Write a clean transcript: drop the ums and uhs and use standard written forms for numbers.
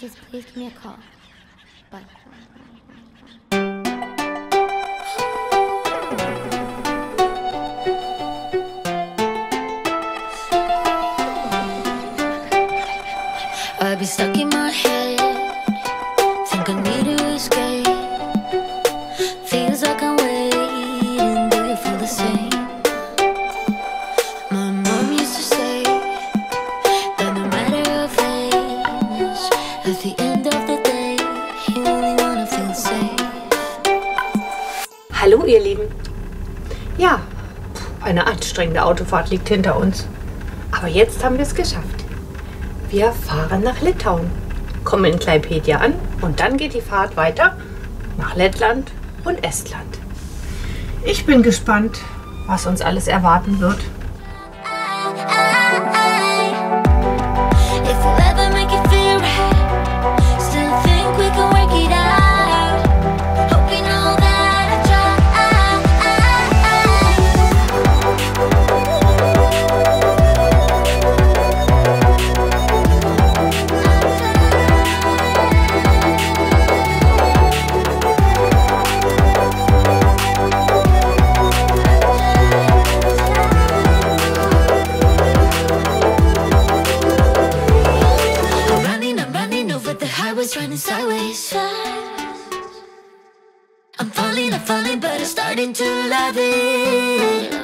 Just please give me a call. Bye. I'll be stuck in my head. Think I need to escape. Feels like I'm waiting. Do you feel the same? My mom used to say that no matter your face, at the end of the day, you only wanna feel safe. Hallo ihr Lieben. Ja, eine anstrengende Autofahrt liegt hinter uns. Aber jetzt haben wir es geschafft. Wir fahren nach Litauen, kommen in Klaipėda an und dann geht die Fahrt weiter nach Lettland und Estland. Ich bin gespannt, was uns alles erwarten wird. I'm falling, but I'm starting to love it.